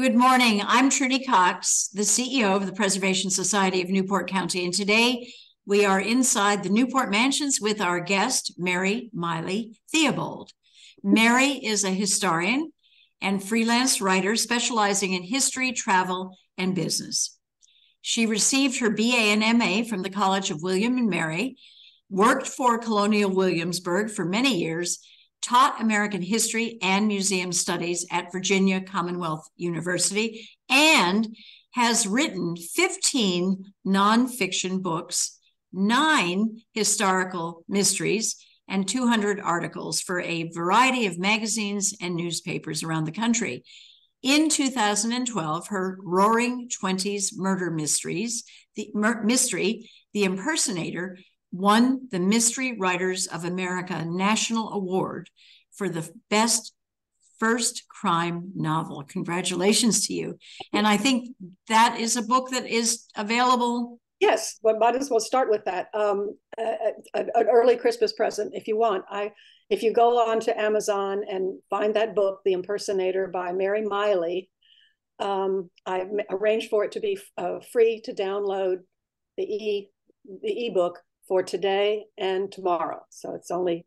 Good morning. I'm Trudy Cox, the CEO of the Preservation Society of Newport County, and today we are inside the Newport Mansions with our guest, Mary Miley Theobald. Mary is a historian and freelance writer specializing in history, travel, and business. She received her BA and MA from the College of William and Mary, worked for Colonial Williamsburg for many years, taught American history and museum studies at Virginia Commonwealth University, and has written 15 nonfiction books, 9 historical mysteries, and 200 articles for a variety of magazines and newspapers around the country. In 2012, her Roaring Twenties murder mystery, The Impersonator, won the Mystery Writers of America National Award for the best first crime novel. Congratulations to you. And I think that is a book that is available. Yes, but might as well start with that. An early Christmas present, if you want. If you go on to Amazon and find that book, The Impersonator by Mary Miley, I arranged for it to be free to download the ebook for today and tomorrow. So it's only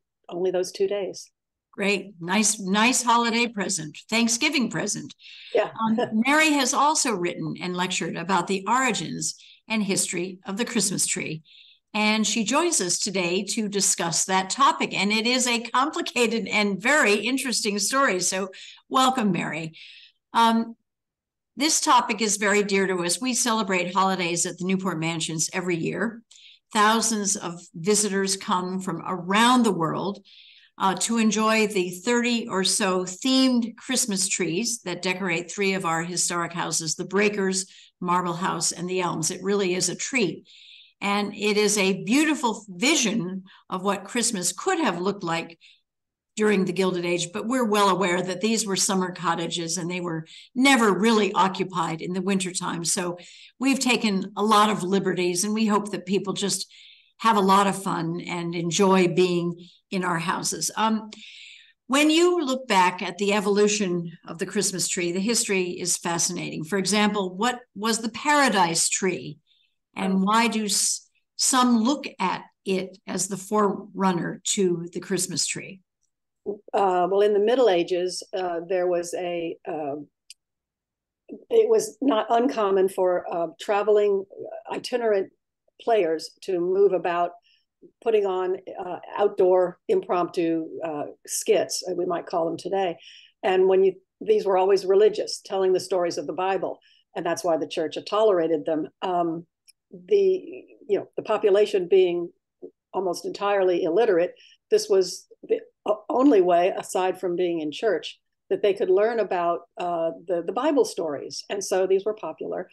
those 2 days. Great, nice holiday present, Thanksgiving present. Yeah. Mary has also written and lectured about the origins and history of the Christmas tree. And she joins us today to discuss that topic. And it is a complicated and very interesting story. So welcome, Mary. This topic is very dear to us. We celebrate holidays at the Newport Mansions every year. Thousands of visitors come from around the world to enjoy the 30 or so themed Christmas trees that decorate 3 of our historic houses, the Breakers, Marble House, and the Elms. It really is a treat. And it is a beautiful vision of what Christmas could have looked like during the Gilded Age, but we're well aware that these were summer cottages and they were never really occupied in the wintertime. So we've taken a lot of liberties, and we hope that people just have a lot of fun and enjoy being in our houses. When you look back at the evolution of the Christmas tree, the history is fascinating. For example, what was the paradise tree? And why do some look at it as the forerunner to the Christmas tree? Well, in the Middle Ages, there was it was not uncommon for traveling itinerant players to move about, putting on outdoor impromptu skits, we might call them today. And these were always religious, telling the stories of the Bible, and that's why the church had tolerated them. The population being almost entirely illiterate, this was the only way, aside from being in church, that they could learn about the Bible stories. And so these were popular.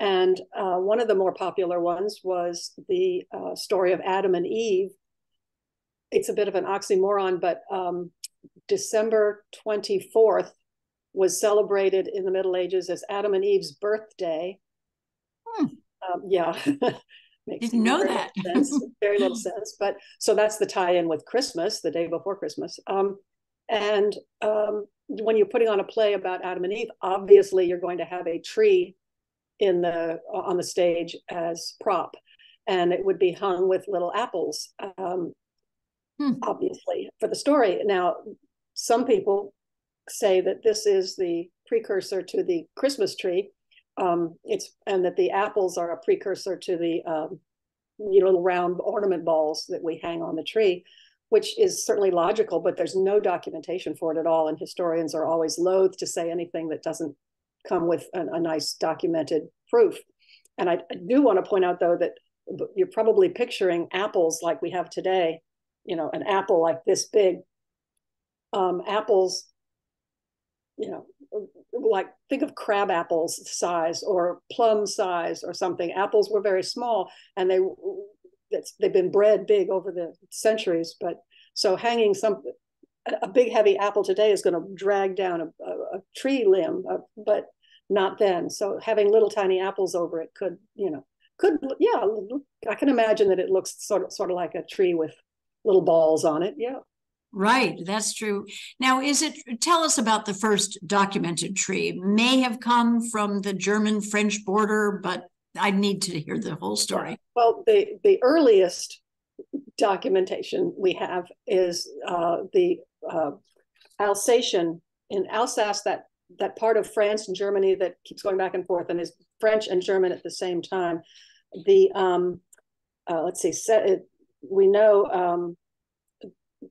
And one of the more popular ones was the story of Adam and Eve. It's a bit of an oxymoron, but December 24th was celebrated in the Middle Ages as Adam and Eve's birthday. Yeah. Didn't know that. Very little sense, but so that's the tie-in with Christmas, the day before Christmas. When you're putting on a play about Adam and Eve, obviously you're going to have a tree on the stage as prop, and it would be hung with little apples, obviously, for the story. Now, some people say that this is the precursor to the Christmas tree. And that the apples are a precursor to the little round ornament balls that we hang on the tree, which is certainly logical, but there's no documentation for it at all. And historians are always loath to say anything that doesn't come with a nice documented proof. And I do want to point out, though, that you're probably picturing apples like we have today, an apple like this big. Apples, like think of crab apples size or plum size or something. Apples were very small, and they've been bred big over the centuries. But so hanging a big heavy apple today is going to drag down a tree limb, but not then. So having little tiny apples over it could I can imagine that it looks sort of like a tree with little balls on it. Yeah. Right, that's true. Now, tell us about the first documented tree. It may have come from the German-French border, but I need to hear the whole story. Well, the earliest documentation we have is the Alsatian in Alsace, that part of France and Germany that keeps going back and forth and is French and German at the same time. The we know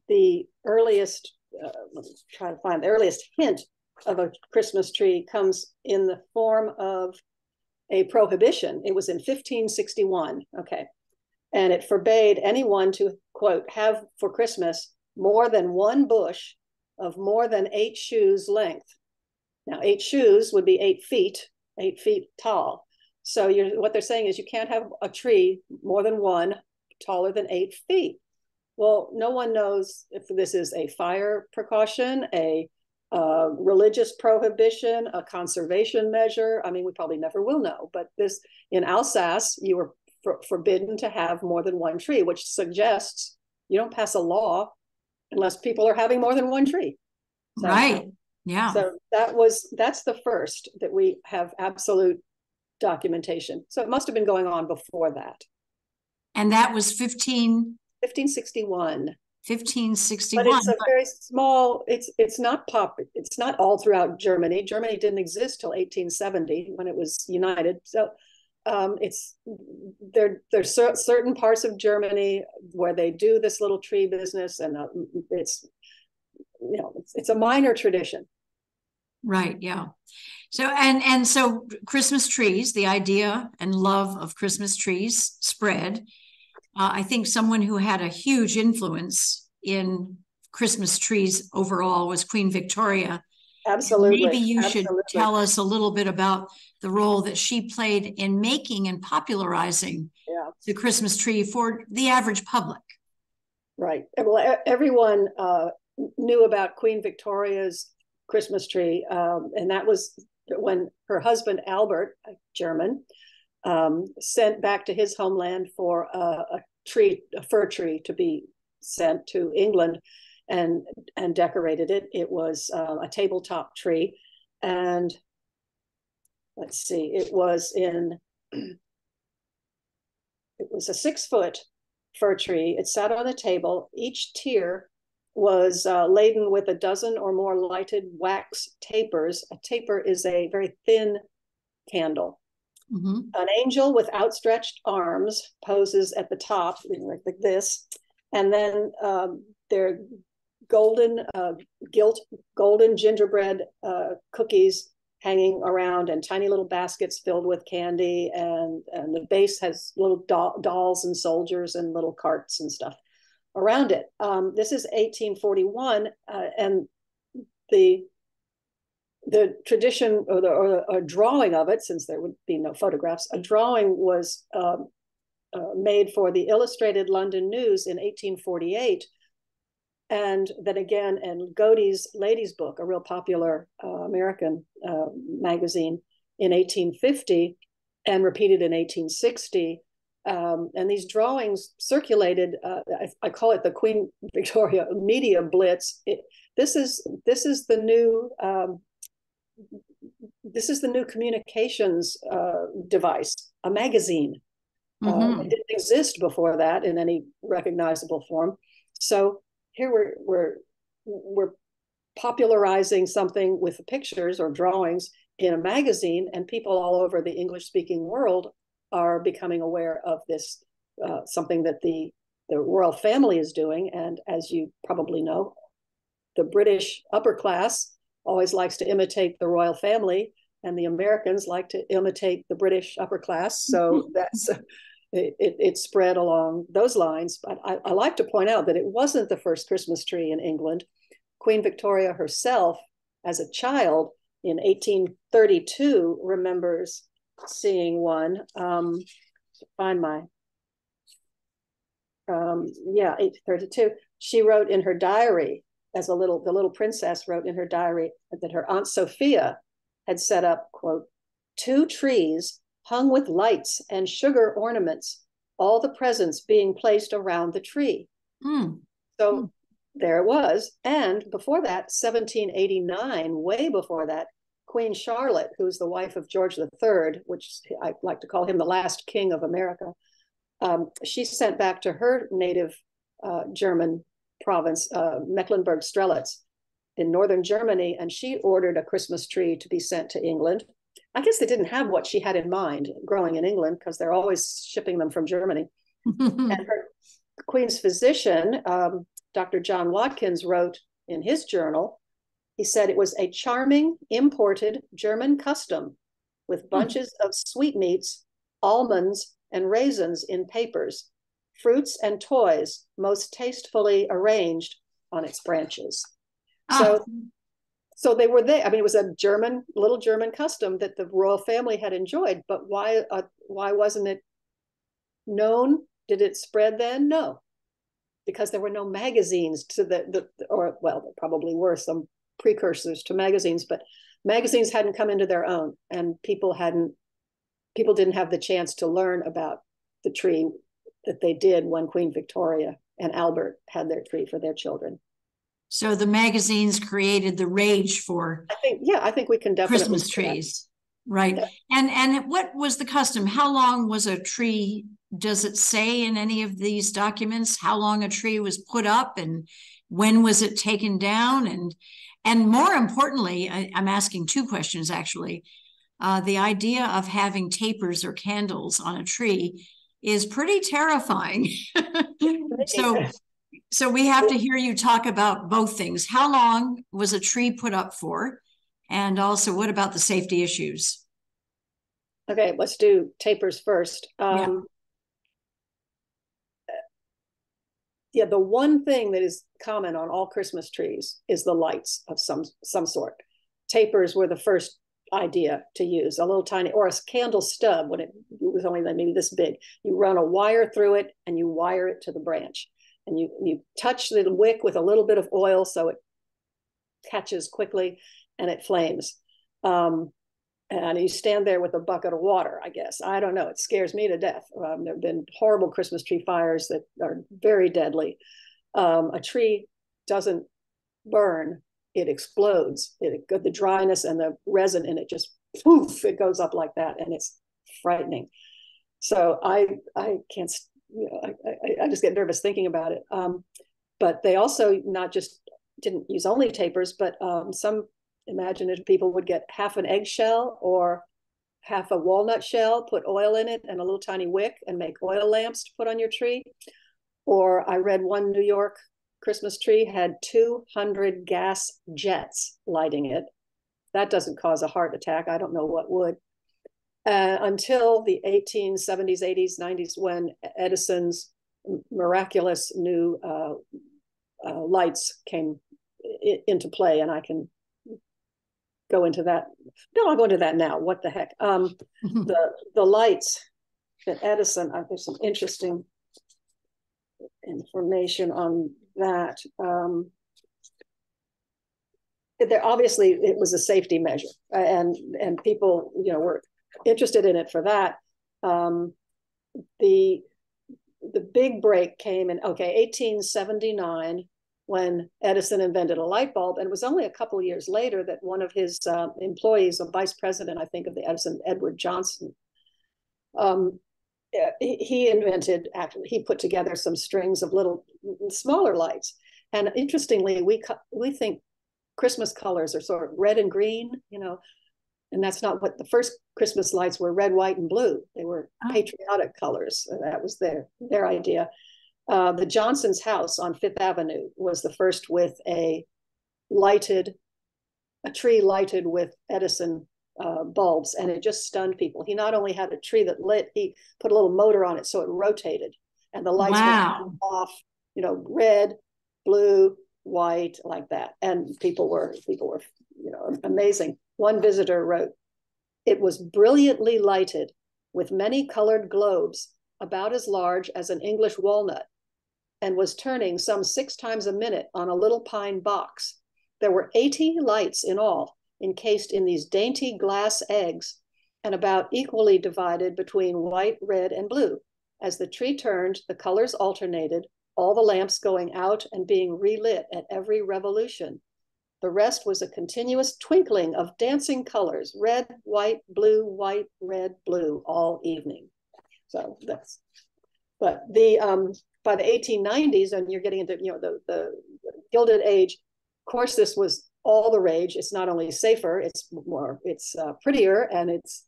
the earliest the earliest hint of a Christmas tree comes in the form of a prohibition. It was in 1561, okay, and it forbade anyone to, quote, have for Christmas more than one bush of more than 8 shoes length. Now, 8 shoes would be 8 feet tall. So what they're saying is you can't have a tree more than one taller than 8 feet. Well, no one knows if this is a fire precaution, a religious prohibition, a conservation measure. I mean, we probably never will know. But this, in Alsace, you were forbidden to have more than one tree, which suggests you don't pass a law unless people are having more than one tree. So, right. Yeah. So that's the first that we have absolute documentation. So it must have been going on before that. And that was 1561. 1561. But it's a very small, it's not popular. It's not all throughout Germany. Germany didn't exist till 1870 when it was united. So there's certain parts of Germany where they do this little tree business, and it's a minor tradition. Right. Yeah. So, and so Christmas trees, the idea and love of Christmas trees spread. I think someone who had a huge influence in Christmas trees overall was Queen Victoria. Absolutely. Maybe you should tell us a little bit about the role that she played in making and popularizing the Christmas tree for the average public. Right. Well, everyone knew about Queen Victoria's Christmas tree, and that was when her husband, Albert, a German, sent back to his homeland for a fir tree to be sent to England, and decorated it. It was a tabletop tree, and it was a 6-foot fir tree. It sat on a table. Each tier was laden with a dozen or more lighted wax tapers. A taper is a very thin candle. Mm-hmm. An angel with outstretched arms poses at the top, like this, and then their golden golden gingerbread cookies hanging around, and tiny little baskets filled with candy, and the base has little dolls and soldiers and little carts and stuff around it. This is 1841, and the tradition or a drawing of it, since there would be no photographs, a drawing was made for the Illustrated London News in 1848, and then again in Godey's Ladies' Book, a real popular American magazine, in 1850, and repeated in 1860. And these drawings circulated. I call it the Queen Victoria media blitz. This is the new communications device, a magazine. Mm-hmm. It didn't exist before that in any recognizable form. So here we're popularizing something with pictures or drawings in a magazine, and people all over the English-speaking world are becoming aware of this, something that the royal family is doing. And as you probably know, the British upper class always likes to imitate the royal family, and the Americans like to imitate the British upper class. So that's it spread along those lines. But I like to point out that it wasn't the first Christmas tree in England. Queen Victoria herself, as a child in 1832, remembers seeing one. Yeah, 1832. She wrote in her diary, as the little princess wrote in her diary, that her Aunt Sophia had set up, quote, 2 trees hung with lights and sugar ornaments, all the presents being placed around the tree. Mm. So there it was. And before that, 1789, way before that, Queen Charlotte, who's the wife of George III, which I like to call him the last king of America, she sent back to her native German province, Mecklenburg-Strelitz in northern Germany, and she ordered a Christmas tree to be sent to England. I guess they didn't have what she had in mind growing in England, because they're always shipping them from Germany. And her Queen's physician, Dr. John Watkins, wrote in his journal, he said it was a charming imported German custom with bunches of sweetmeats, almonds, and raisins in papers, fruits and toys most tastefully arranged on its branches. So they were there. I mean, it was a German, little German custom that the royal family had enjoyed, but why wasn't it known? Did it spread then? No, because there were no magazines to well, there probably were some precursors to magazines, but magazines hadn't come into their own, and people didn't have the chance to learn about the tree that they did when Queen Victoria and Albert had their tree for their children. So the magazines created the rage for I think we can definitely Christmas trees. Right. Yeah. And what was the custom? How long was a tree? Does it say in any of these documents how long a tree was put up and when was it taken down? And more importantly, I'm asking two questions, actually. The idea of having tapers or candles on a tree is pretty terrifying. So we have to hear you talk about both things. How long was a tree put up for? And also, what about the safety issues? Okay, let's do tapers first. Yeah, the one thing that is common on all Christmas trees is the lights of some sort. Tapers were the first idea to use, a little tiny, or a candle stub when it was only maybe this big. You run a wire through it and you wire it to the branch. And you touch the wick with a little bit of oil so it catches quickly and it flames. And you stand there with a bucket of water, I guess. I don't know. It scares me to death. There have been horrible Christmas tree fires that are very deadly. A tree doesn't burn. It explodes. The dryness and the resin in it just poof, it goes up like that. And it's frightening. So I can't... You know, I just get nervous thinking about it. But they also didn't use only tapers, but some imaginative people would get half an eggshell or half a walnut shell, put oil in it and a little tiny wick and make oil lamps to put on your tree. Or I read one New York Christmas tree had 200 gas jets lighting it. That doesn't cause a heart attack. I don't know what would. Until the 1870s, 80s, 90s, when Edison's miraculous new lights came into play. And I can go into that. No, I'll go into that now. What the heck? The lights at Edison, there's some interesting information on that. There obviously, it was a safety measure. And people, were interested in it for that. The big break came in 1879 when Edison invented a light bulb, and it was only a couple of years later that one of his employees, a vice president, I think, of the Edison, Edward Johnson, he put together some strings of little smaller lights. And interestingly, we think Christmas colors are sort of red and green, and that's not what the first Christmas lights were. Red, white, and blue. They were patriotic colors. That was their idea. The Johnson's house on Fifth Avenue was the first with a tree lighted with Edison bulbs, and it just stunned people. He not only had a tree that lit, he put a little motor on it so it rotated, and the lights went off. Red, blue, white, like that, and people were amazing. One visitor wrote, "It was brilliantly lighted with many colored globes about as large as an English walnut and was turning some 6 times a minute on a little pine box. There were 80 lights in all encased in these dainty glass eggs and about equally divided between white, red, and blue. As the tree turned, the colors alternated all the lamps going out and being relit at every revolution. The rest was a continuous twinkling of dancing colors, red, white, red, blue, all evening. So that's, but the, by the 1890s, and you're getting into, you know, the Gilded Age, of course, this was all the rage. It's not only safer, it's more, it's prettier, and it's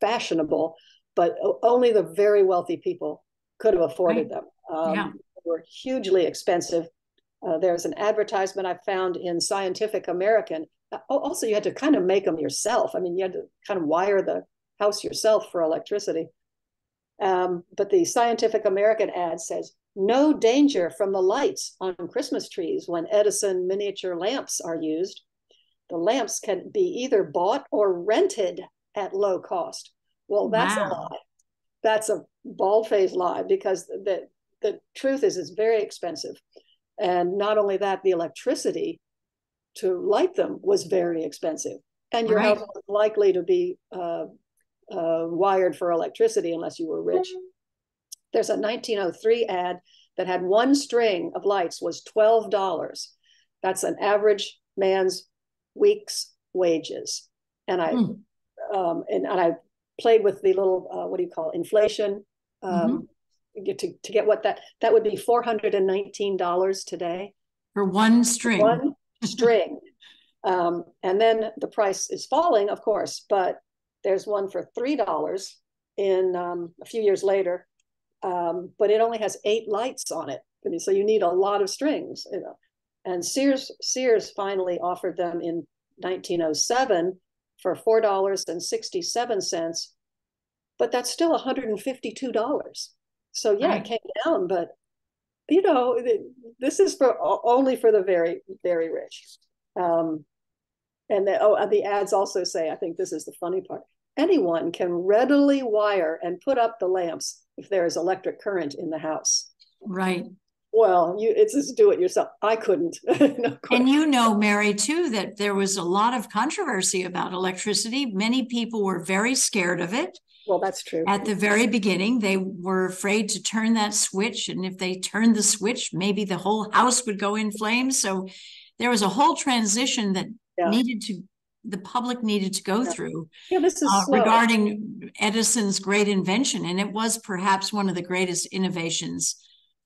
fashionable, but only the very wealthy people could have afforded them. They were hugely expensive. There's an advertisement I found in Scientific American. Also, you had to kind of make them yourself. I mean, you had to kind of wire the house yourself for electricity. But the Scientific American ad says, "No danger from the lights on Christmas trees when Edison miniature lamps are used. The lamps can be either bought or rented at low cost." Well, that's a lie. That's a bald-faced lie, because the truth is it's very expensive. And not only that, the electricity to light them was very expensive. And your house was likely to be wired for electricity unless you were rich. There's a 1903 ad that had one string of lights was $12. That's an average man's week's wages. And I and I played with the little, what do you call it, inflation, to get what that would be $419 today. For one string. One string. And then the price is falling, of course, but there's one for $3 in a few years later, but it only has 8 lights on it. I mean, so you need a lot of strings, you know. And Sears finally offered them in 1907 for $4.67, but that's still $152. So yeah, it came down, but you know, this is for only for the very, very rich. And the ads also say, I think this is the funny part, anyone can readily wire and put up the lamps if there is electric current in the house. Right. Well, it's just do it yourself. I couldn't. No, and you know, Mary, too, that there was a lot of controversy about electricity. Many people were very scared of it. Well, that's true. At the very beginning, they were afraid to turn that switch. And if they turned the switch, maybe the whole house would go in flames. So there was a whole transition that the public needed to go through this is regarding Edison's great invention. And it was perhaps one of the greatest innovations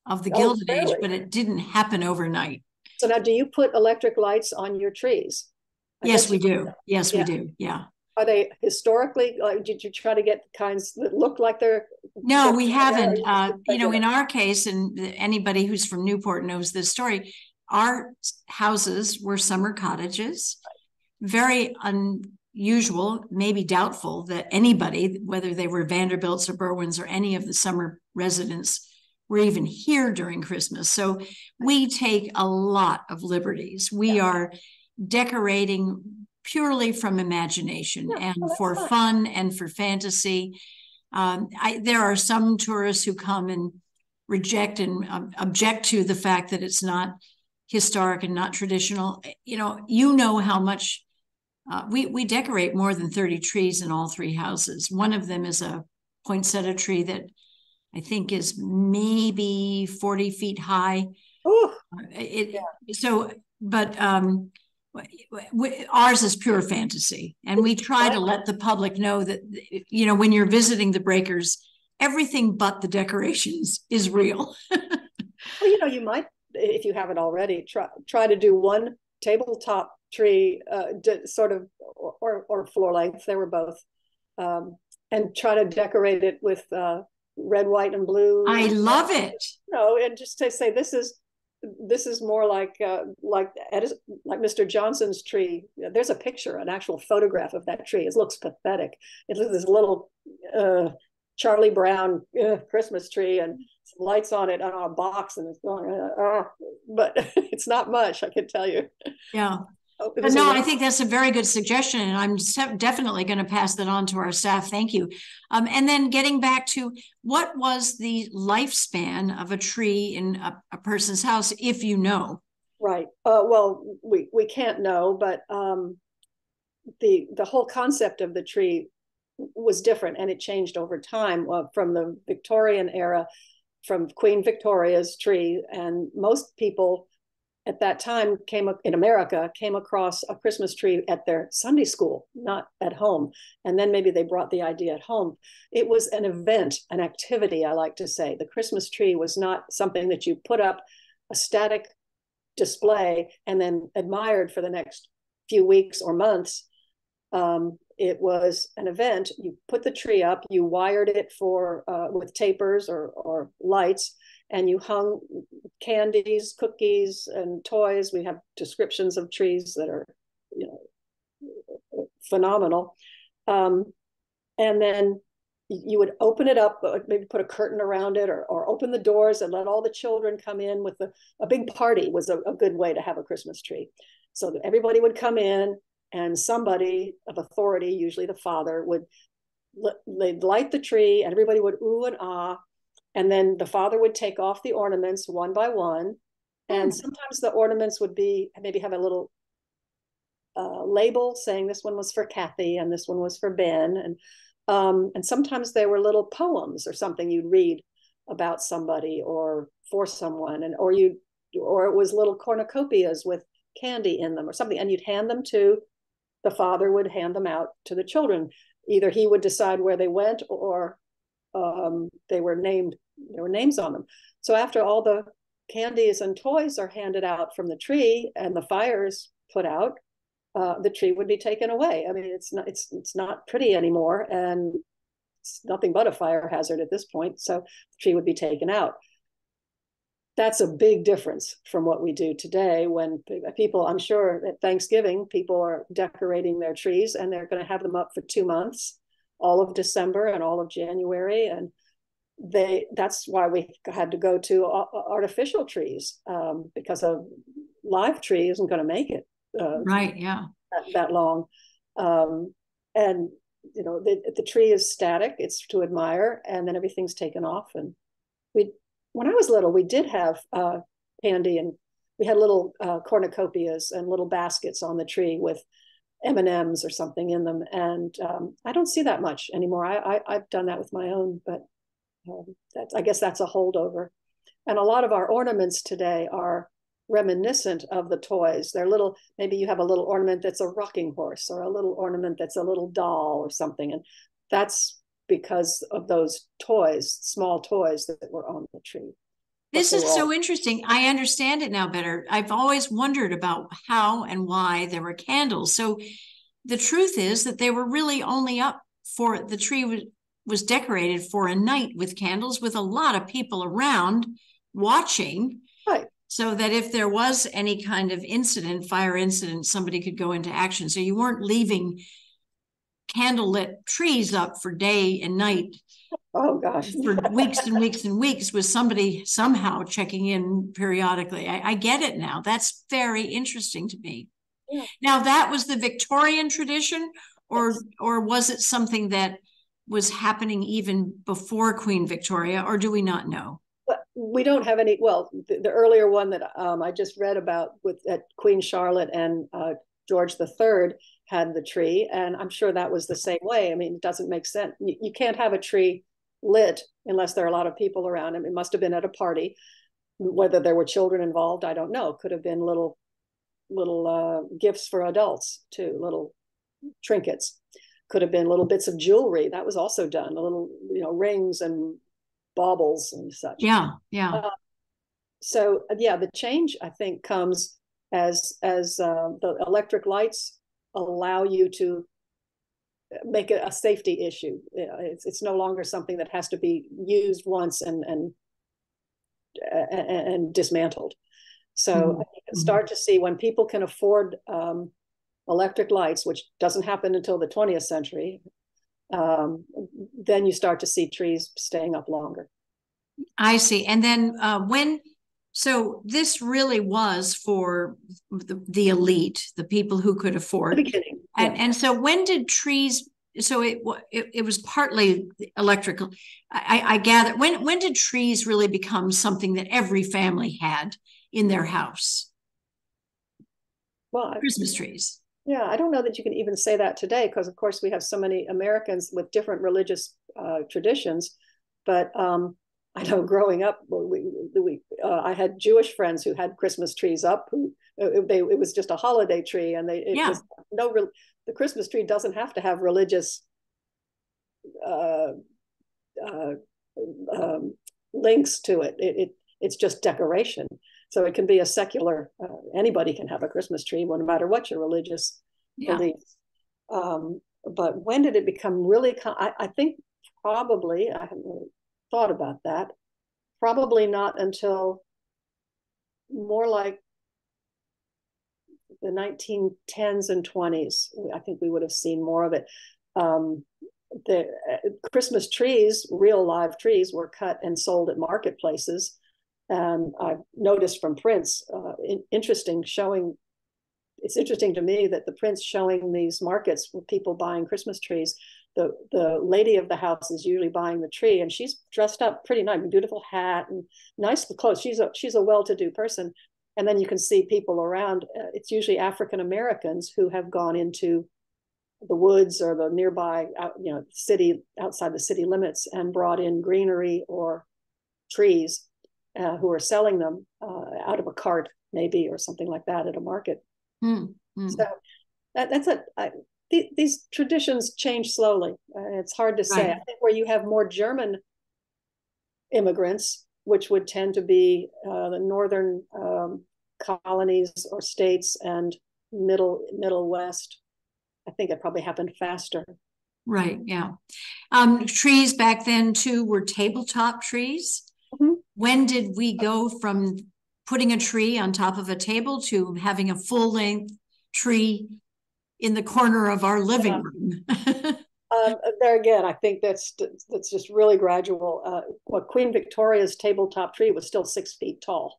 of the Gilded Age, but it didn't happen overnight. So now, do you put electric lights on your trees? Yes, we do. Yes, we do. Yeah. Are they historically, like, did you try to get kinds that look like they're? No, we haven't. You know, in our case, and anybody who's from Newport knows this story, our houses were summer cottages. Very unusual, maybe doubtful that anybody, whether they were Vanderbilts or Berwins or any of the summer residents, were even here during Christmas. So we take a lot of liberties. We are decorating purely from imagination and for fun and for fantasy. There are some tourists who come and reject and object to the fact that it's not historic and not traditional. You know how much we decorate more than 30 trees in all 3 houses. One of them is a poinsettia tree that I think is maybe 40 feet high. So, but ours is pure fantasy. And we try to let the public know that, you know, when you're visiting the Breakers, everything but the decorations is real. Well, you know, you might, if you haven't already, try to do one tabletop tree, sort of, or floor length, they were both, and try to decorate it with, red, white, and blue. I love it. No, and just to say this is more like Mr. Johnson's tree. There's a picture, an actual photograph of that tree. It looks pathetic. It looks this little Charlie Brown Christmas tree and some lights on it on a box, and it's going. But it's not much, I can tell you. Yeah. But no, I think that's a very good suggestion, and I'm definitely going to pass that on to our staff. Thank you. And then getting back to what was the lifespan of a tree in a person's house, if you know. Right. Well, we can't know, but the whole concept of the tree was different, and it changed over time from the Victorian era from Queen Victoria's tree. And most people at that time in America came across a Christmas tree at their Sunday school, not at home. And then maybe they brought the idea at home. It was an event, an activity, I like to say. The Christmas tree was not something that you put up a static display and then admired for the next few weeks or months. It was an event. You put the tree up, you wired it with tapers or lights, and you hung candies, cookies, and toys. We have descriptions of trees that are, phenomenal. And then you would open it up, maybe put a curtain around it, or open the doors and let all the children come in with a big party. Was a good way to have a Christmas tree. So that everybody would come in, and somebody of authority, usually the father, they'd light the tree, and everybody would ooh and ah. And then the father would take off the ornaments one by one. And sometimes the ornaments would maybe have a little label saying this one was for Kathy and this one was for Ben. And sometimes they were little poems or something you'd read about somebody or for someone. Or it was little cornucopias with candy in them or something. And you'd hand them to, the father would hand them out to the children. Either he would decide where they went or they were named. There were names on them. So after all the candies and toys are handed out from the tree and the fire is put out, the tree would be taken away. I mean, it's not pretty anymore, and it's nothing but a fire hazard at this point. So the tree would be taken out. That's a big difference from what we do today, when people, I'm sure at Thanksgiving, people are decorating their trees, and they're going to have them up for 2 months, all of December and all of January. And that's why we had to go to artificial trees, because a live tree isn't going to make it. Right. Yeah. That long. And the tree is static. It's to admire, and then everything's taken off. And when I was little, we did have candy, and we had little cornucopias and little baskets on the tree with M&Ms or something in them. And I don't see that much anymore. I've done that with my own, but I guess that's a holdover. And a lot of our ornaments today are reminiscent of the toys. They're little, maybe you have a little ornament that's a rocking horse, or a little ornament that's a little doll or something. And that's because of those toys, small toys that were on the tree. This is so interesting. I understand it now better. I've always wondered about how and why there were candles. So the truth is that they were really only up for, the tree was decorated for a night with candles, with a lot of people around watching. Right. So that if there was any kind of fire incident, somebody could go into action. So you weren't leaving candlelit trees up for day and night. Oh gosh. For weeks and weeks and weeks, with somebody somehow checking in periodically. I get it now. That's very interesting to me. Yeah. Now, that was the Victorian tradition, or was it something that was happening even before Queen Victoria, or do we not know? We don't have any. Well, the earlier one that I just read about at Queen Charlotte and George III had the tree, and I'm sure that was the same way. I mean, it doesn't make sense. You can't have a tree lit unless there are a lot of people around. I mean, it must have been at a party. Whether there were children involved, I don't know. Could have been little gifts for adults too, little trinkets. Could have been little bits of jewelry. That was also done. Little, rings and baubles and such. Yeah, yeah. So yeah, the change, I think, comes as the electric lights allow you to make it a safety issue. It's no longer something that has to be used once and dismantled. So I can start to see, when people can afford electric lights, which doesn't happen until the 20th century, then you start to see trees staying up longer. I see. And then so this really was for the elite, the people who could afford. The beginning. Yeah. And so when did trees, so it was partly electrical, I gather. When did trees really become something that every family had in their house? Well, Christmas trees. Yeah, I don't know that you can even say that today, because of course we have so many Americans with different religious traditions, but I know growing up, I had Jewish friends who had Christmas trees up. It was just a holiday tree, and the Christmas tree doesn't have to have religious links to it. It's just decoration. So it can be a secular. Anybody can have a Christmas tree, no matter what your religious beliefs. But when did it become really? I think probably I haven't really thought about that. Probably not until more like the 1910s and 20s. I think we would have seen more of it. The Christmas trees, real live trees, were cut and sold at marketplaces. And I've noticed from prints, it's interesting to me that the prints showing these markets with people buying Christmas trees, the lady of the house is usually buying the tree, and she's dressed up pretty nice, beautiful hat and nice clothes. She's a well-to-do person. And then you can see people around. It's usually African Americans who have gone into the woods or the nearby, city, outside the city limits, and brought in greenery or trees, who are selling them out of a cart, maybe, or something like that at a market. So these traditions change slowly. It's hard to say. Right. I think where you have more German immigrants, which would tend to be the northern colonies or states and middle West, I think it probably happened faster. Right. Yeah. Trees back then too were tabletop trees. Mm-hmm. When did we go from putting a tree on top of a table to having a full-length tree in the corner of our living room? There again, I think that's just really gradual. Queen Victoria's tabletop tree was still 6 feet tall.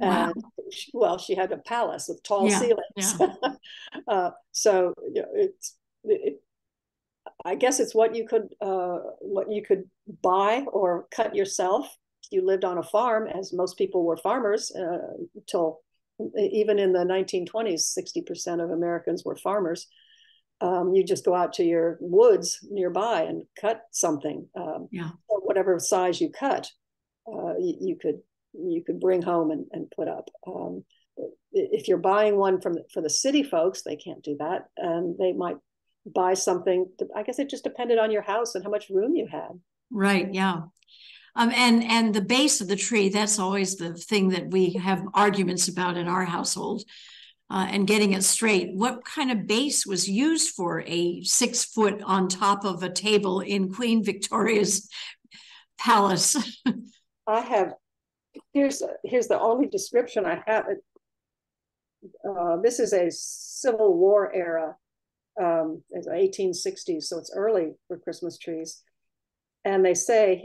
Wow. And she had a palace with tall ceilings. Yeah. So I guess it's what you could buy or cut yourself. You lived on a farm, as most people were farmers until even in the 1920s. 60% of Americans were farmers. You just go out to your woods nearby and cut something. Whatever size you cut, you could bring home and put up. If you're buying one for the city folks, they can't do that, and they might buy something. I guess it just depended on your house and how much room you had. Right. Yeah. And the base of the tree, that's always the thing that we have arguments about in our household, and getting it straight. What kind of base was used for a 6 foot on top of a table in Queen Victoria's palace? Here's the only description I have. This is a Civil War era, 1860s, so it's early for Christmas trees. And they say,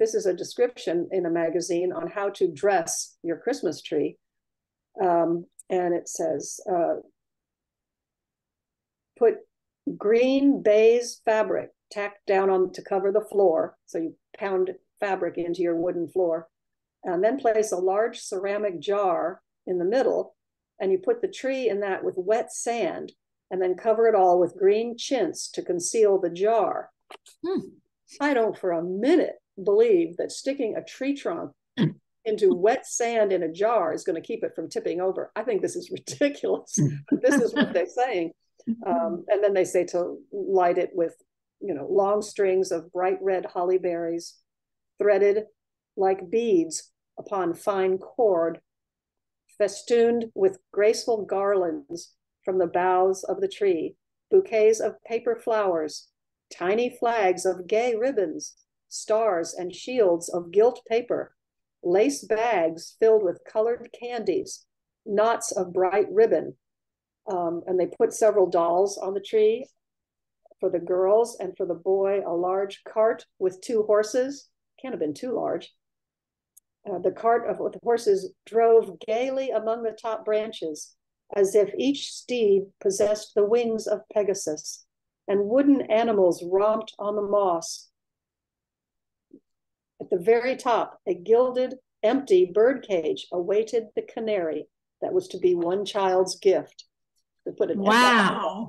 this is a description in a magazine on how to dress your Christmas tree. And it says, put green baize fabric tacked down to cover the floor. So you pound fabric into your wooden floor, and then place a large ceramic jar in the middle. And you put the tree in that with wet sand, and then cover it all with green chintz to conceal the jar. I don't for a minute believe that sticking a tree trunk into wet sand in a jar is going to keep it from tipping over. I think this is ridiculous. This is what they're saying. And then they say to light it with, long strings of bright red holly berries threaded like beads upon fine cord, festooned with graceful garlands from the boughs of the tree, bouquets of paper flowers, tiny flags of gay ribbons, stars and shields of gilt paper, lace bags filled with colored candies, knots of bright ribbon. And they put several dolls on the tree for the girls, and for the boy, a large cart with two horses. Can't have been too large. The cart with the horses drove gaily among the top branches, as if each steed possessed the wings of Pegasus, and wooden animals romped on the moss. At the very top, a gilded, empty birdcage awaited the canary that was to be one child's gift. They put an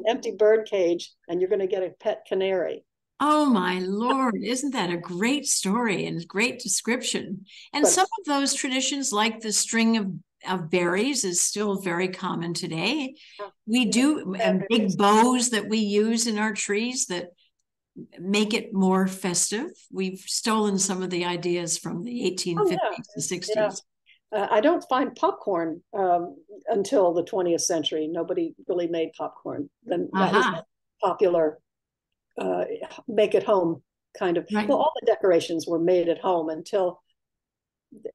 empty birdcage, and you're going to get a pet canary. Oh my Lord, isn't that a great story and great description? And some of those traditions, like the string of berries, is still very common today. We do big bows that we use in our trees that make it more festive. We've stolen some of the ideas from the 1850s and 60s. Yeah. I don't find popcorn until the 20th century. Nobody really made popcorn. Then that was popular. Make at home kind of. Right. Well, all the decorations were made at home until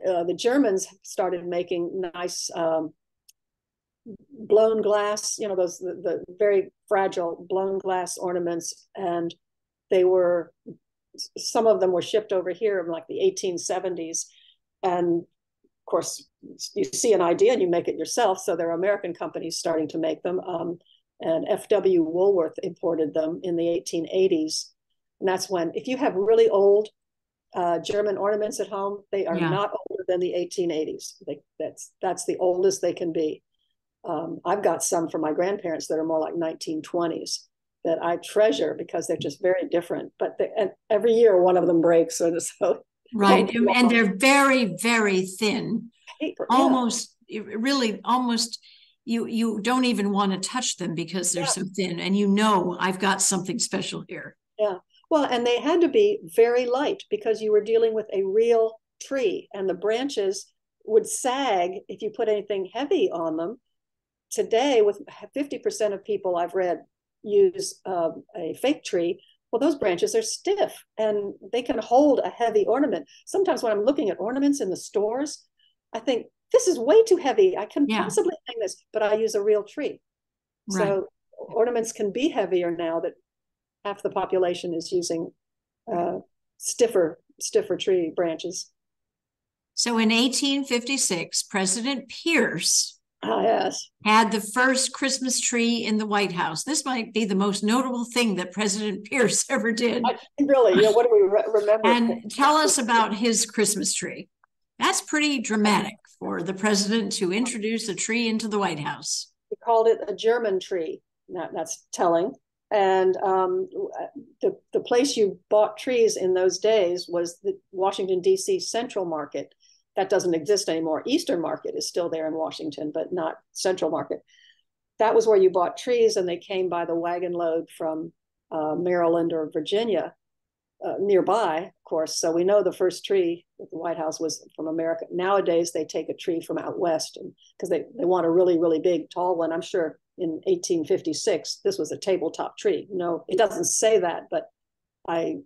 the Germans started making nice blown glass, you know, those the very fragile blown glass ornaments, and they were, some of them were shipped over here in like the 1870s, and of course you see an idea and you make it yourself. So there are American companies starting to make them. And F.W. Woolworth imported them in the 1880s. And that's when, if you have really old German ornaments at home, they are not older than the 1880s. That's the oldest they can be. I've got some from my grandparents that are more like 1920s that I treasure because they're just very different. But and every year one of them breaks. So. Right, and they're very, very thin. Paper, almost, really almost... You don't even want to touch them because they're so thin, and you know, I've got something special here. Yeah. Well, and they had to be very light because you were dealing with a real tree, and the branches would sag if you put anything heavy on them. Today, with 50% of people I've read use a fake tree, well, those branches are stiff and they can hold a heavy ornament. Sometimes when I'm looking at ornaments in the stores, I think, this is way too heavy. I couldn't possibly hang this, but I use a real tree. Right. So ornaments can be heavier now that half the population is using stiffer tree branches. So in 1856, President Pierce had the first Christmas tree in the White House. This might be the most notable thing that President Pierce ever did. Really? Yeah. What do we remember? And tell us about his Christmas tree. That's pretty dramatic for the president to introduce a tree into the White House. He called it a German tree. That's telling. And the place you bought trees in those days was the Washington, D.C. Central Market. That doesn't exist anymore. Eastern Market is still there in Washington, but not Central Market. That was where you bought trees, and they came by the wagon load from Maryland or Virginia. Nearby, of course. So we know the first tree at the White House was from America. Nowadays, they take a tree from out west because they want a really, really big, tall one. I'm sure in 1856, this was a tabletop tree. No, it doesn't say that, but I'm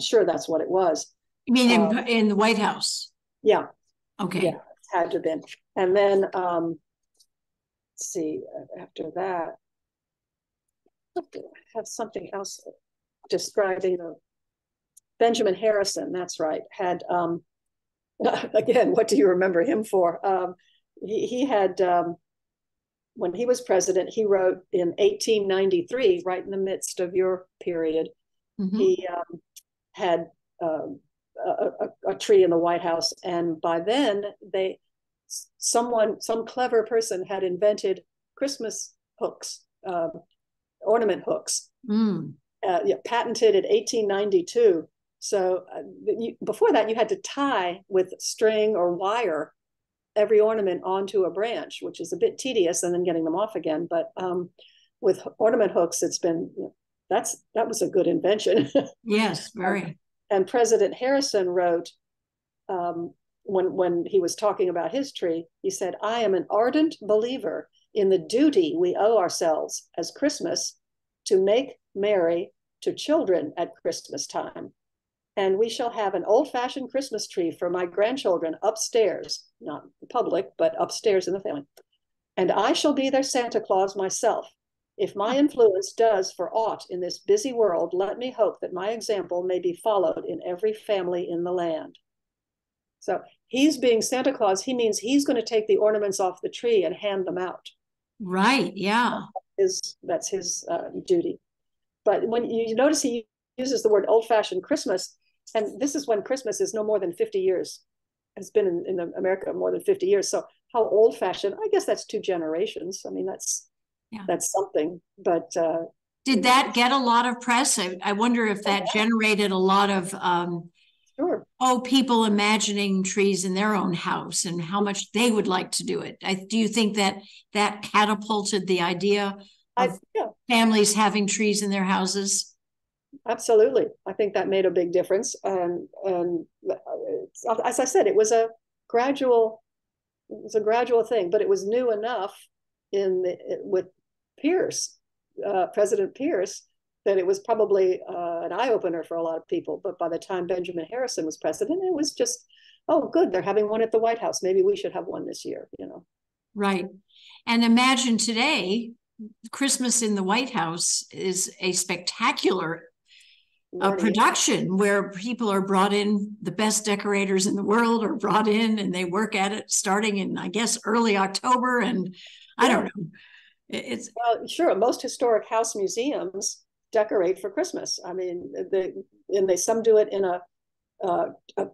sure that's what it was. You mean in the White House? Yeah. Okay. Yeah, had to have been. And then, let's see, after that, I have something else describing the Benjamin Harrison, that's right, had, again, what do you remember him for? He had, when he was president, he wrote in 1893, right in the midst of your period, he had a tree in the White House. And by then, some clever person had invented Christmas hooks, ornament hooks, patented in 1892. So before that, you had to tie with string or wire every ornament onto a branch, which is a bit tedious, and then getting them off again. But with ornament hooks, it's been, that was a good invention. Yes, very. And President Harrison wrote, when he was talking about his tree, he said, "I am an ardent believer in the duty we owe ourselves as Christmas to make merry to children at Christmas time. And we shall have an old-fashioned Christmas tree for my grandchildren upstairs," not the public, but upstairs in the family. "And I shall be their Santa Claus myself. If my influence does for aught in this busy world, let me hope that my example may be followed in every family in the land." So he's being Santa Claus. He means he's going to take the ornaments off the tree and hand them out. Right, yeah. That's his duty. But when you notice he uses the word old-fashioned Christmas, and this is when Christmas is no more than 50 years. It's been in America more than 50 years. So how old-fashioned? I guess that's 2 generations. I mean, that's something. But Did that get a lot of press? I wonder if that generated a lot of, sure. Oh, people imagining trees in their own house and how much they would like to do it. Do you think that that catapulted the idea of families having trees in their houses? Absolutely. I think that made a big difference. And as I said, it was a gradual, thing, but it was new enough in the, with Pierce, President Pierce, that it was probably an eye-opener for a lot of people. But by the time Benjamin Harrison was president, it was just, oh, good, they're having one at the White House. Maybe we should have one this year, you know. Right. And imagine today, Christmas in the White House is a spectacular production where people are brought in, the best decorators in the world are brought in, and they work at it starting in, I guess, early October. And I don't know. It's sure, most historic house museums decorate for Christmas. I mean, some do it in a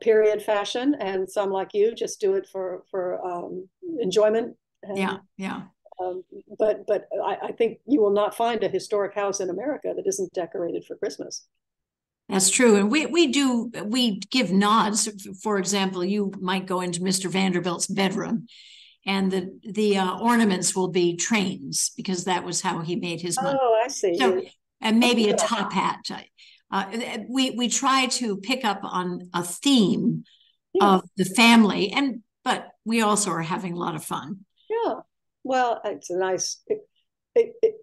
period fashion, and some, like you, just do it for enjoyment. And, yeah. But I think you will not find a historic house in America that isn't decorated for Christmas. That's true, and we give nods. For example, you might go into Mr. Vanderbilt's bedroom, and the ornaments will be trains, because that was how he made his money. Oh, I see. So, and maybe a top hat. We try to pick up on a theme of the family, but we also are having a lot of fun. Yeah, well, it's a nice.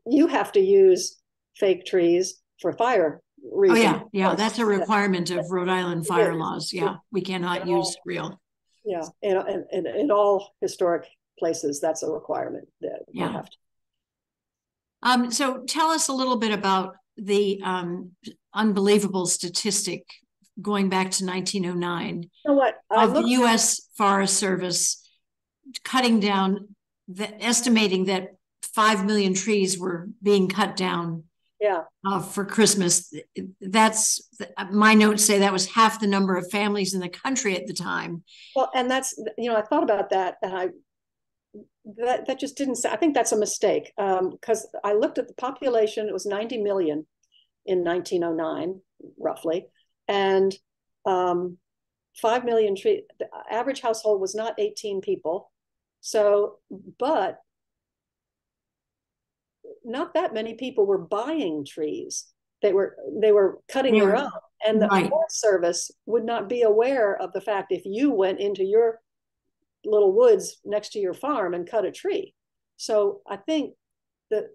You have to use fake trees for fire reasons. Oh yeah, that's a requirement of Rhode Island fire laws. Yeah, we cannot use real. Yeah, and in all historic places, that's a requirement that you have to. So tell us a little bit about the unbelievable statistic going back to 1909 of the U.S. Forest Service cutting down, estimating that 5 million trees were being cut down for Christmas. That's, my notes say that was half the number of families in the country at the time. Well, and that's, I thought about that, and that just didn't say, I think that's a mistake, because I looked at the population. It was 90 million in 1909, roughly. And 5 million trees, the average household was not 18 people. So, but not that many people were buying trees. They were cutting their own. And the Forest Service would not be aware of the fact if you went into your little woods next to your farm and cut a tree. So I think the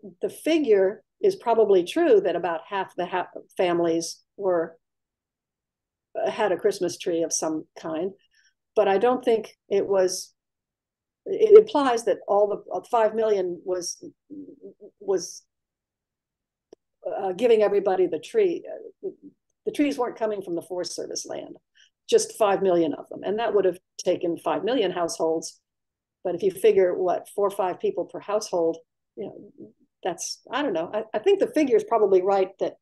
figure is probably true that about half the families had a Christmas tree of some kind, but I don't think it was. It implies that all the 5 million was giving everybody the tree. The trees weren't coming from the Forest Service land. Just 5 million of them. And that would have taken 5 million households. But if you figure, 4 or 5 people per household, that's, I don't know. I think the figure is probably right that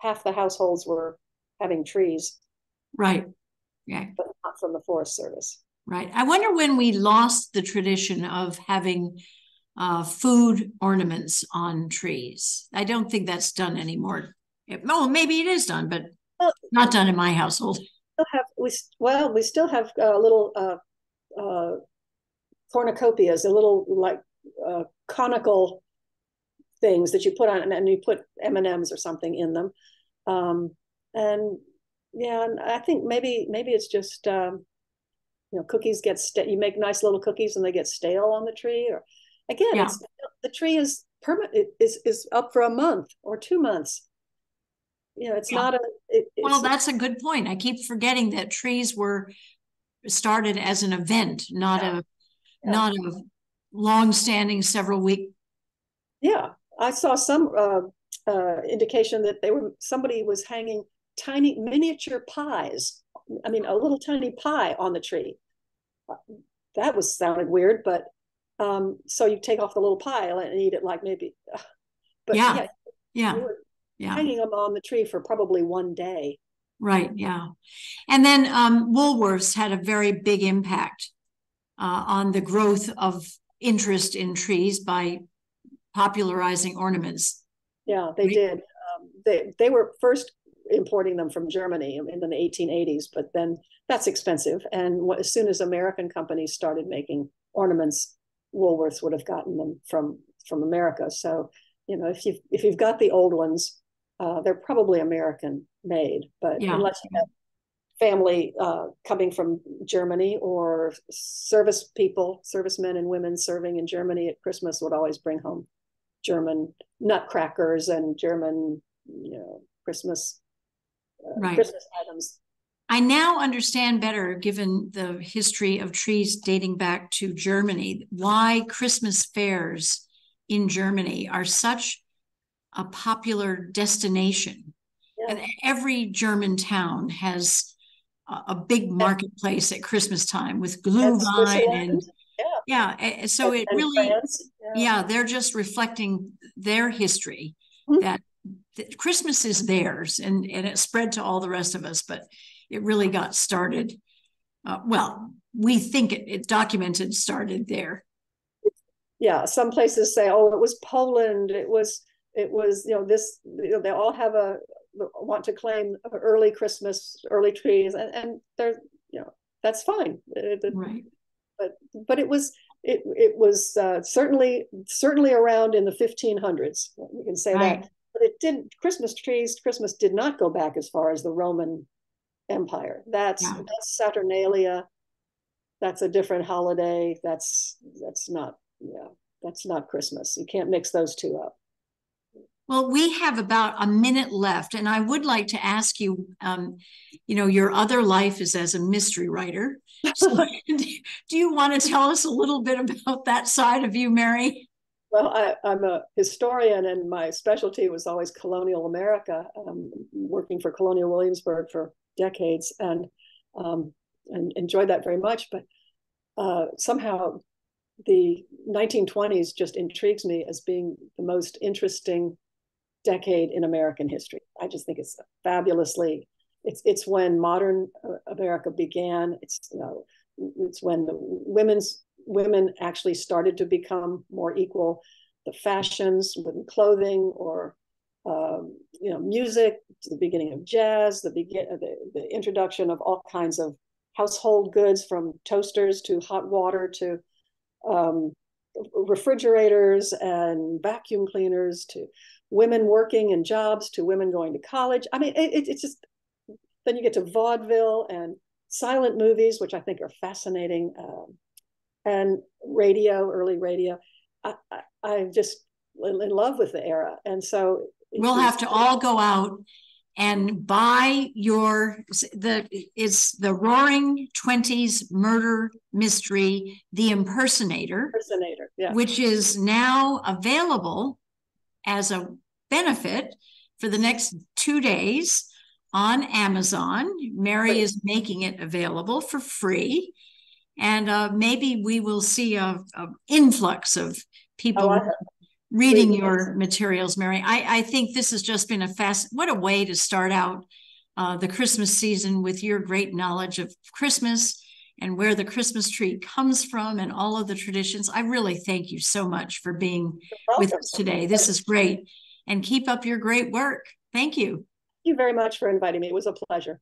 half the households were having trees. Right. Yeah. But not from the Forest Service. Right. I wonder when we lost the tradition of having food ornaments on trees. I don't think that's done anymore. Well, maybe it is done, but not done in my household. We still have little cornucopias, a little like conical things that you put on, and you put M&Ms or something in them, and I think maybe it's just cookies get you make nice little cookies and they get stale on the tree, or again it's, the tree is permanent, is up for a month or 2 months. It's not a. Well, that's a good point. I keep forgetting that trees were started as an event, not a long-standing several week. Yeah, I saw some indication that somebody was hanging tiny miniature pies. I mean, a little tiny pie on the tree. That sounded weird, but so you take off the little pie and eat it, like maybe. But yeah. Hanging them on the tree for probably one day. Right, yeah. And then Woolworths had a very big impact on the growth of interest in trees by popularizing ornaments. Yeah, they did. They were first importing them from Germany in the 1880s, but then that's expensive. And as soon as American companies started making ornaments, Woolworths would have gotten them from America. So, you know, if you've got the old ones, they're probably American made, but yeah, unless you have family coming from Germany, or servicemen and women serving in Germany at Christmas would always bring home German nutcrackers and German, you know, Christmas items. I now understand better, given the history of trees dating back to Germany, why Christmas fairs in Germany are such a popular destination. Yeah. And every German town has a big marketplace at Christmas time with glühwein and so it really, they're just reflecting their history, mm-hmm. that Christmas is theirs, and it spread to all the rest of us, but it really got started. We think it documented started there. Yeah, some places say, oh, it was Poland. It was, you know, this, you know, they all have want to claim early Christmas, early trees, and they're, you know, that's fine. Right. But it was certainly around in the 1500s. You can say that. But it didn't. Christmas did not go back as far as the Roman Empire. That's Saturnalia. That's a different holiday. That's not Christmas. You can't mix those two up. Well, we have about a minute left, and I would like to ask you, you know, your other life is as a mystery writer. So do you want to tell us a little bit about that side of you, Mary? Well, I'm a historian, and my specialty was always colonial America, working for Colonial Williamsburg for decades, and enjoyed that very much. But somehow the 1920s just intrigues me as being the most interesting decade in American history. I just think it's fabulously. It's when modern America began. It's when the women actually started to become more equal. The fashions with clothing, or music, the beginning of jazz, the introduction of all kinds of household goods, from toasters to hot water to refrigerators and vacuum cleaners, to women working in jobs, to women going to college. I mean, it's just, then you get to vaudeville and silent movies, which I think are fascinating, and radio, early radio. I'm just in love with the era. And so we'll have to all go out and buy the Roaring Twenties murder mystery, The Impersonator, yeah, which is now available as a benefit for the next 2 days on Amazon. Mary is making it available for free. And maybe we will see an influx of people reading your materials, Mary. I think this has just been what a way to start out the Christmas season, with your great knowledge of Christmas and where the Christmas tree comes from and all of the traditions. I really thank you so much for being with us today. This is great. And keep up your great work. Thank you. Thank you very much for inviting me. It was a pleasure.